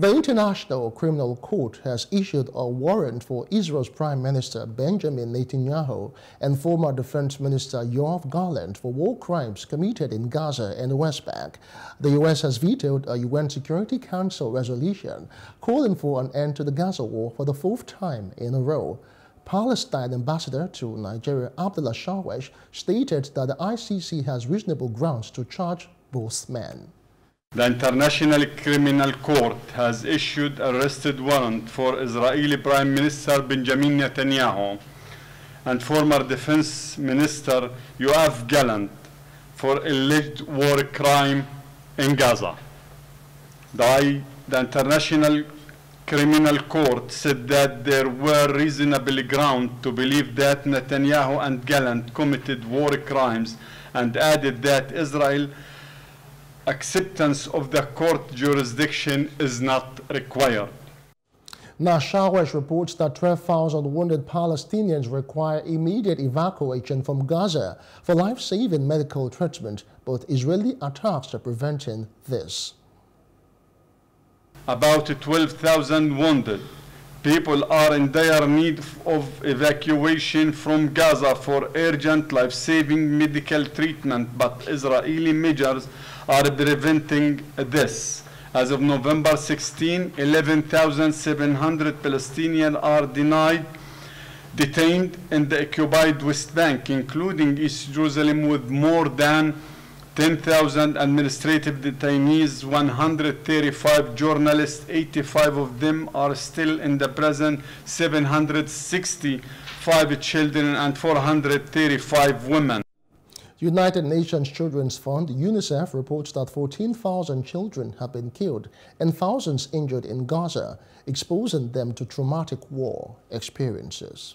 The International Criminal Court has issued a warrant for Israel's Prime Minister Benjamin Netanyahu and former Defense Minister Yoav Gallant for war crimes committed in Gaza and the West Bank. The U.S. has vetoed a UN Security Council resolution calling for an end to the Gaza war for the fourth time in a row. Palestine ambassador to Nigeria Abdullah Shawesh stated that the ICC has reasonable grounds to charge both men. The International Criminal Court has issued an arrest warrant for Israeli Prime Minister Benjamin Netanyahu and former Defense Minister Yoav Gallant for alleged war crime in Gaza. The International Criminal Court said that there were reasonable grounds to believe that Netanyahu and Gallant committed war crimes, and added that Israel acceptance of the court jurisdiction is not required. Now, Shawesh reports that 12,000 wounded Palestinians require immediate evacuation from Gaza for life-saving medical treatment, but Israeli attacks are preventing this. About 12,000 wounded people are in dire need of evacuation from Gaza for urgent life-saving medical treatment, but Israeli measures are preventing this. As of November 16, 11,700 Palestinians are detained in the occupied West Bank, including East Jerusalem, with more than 10,000 administrative detainees, 135 journalists, 85 of them are still in the prison, 765 children and 435 women. United Nations Children's Fund, UNICEF, reports that 14,000 children have been killed and thousands injured in Gaza, exposing them to traumatic war experiences.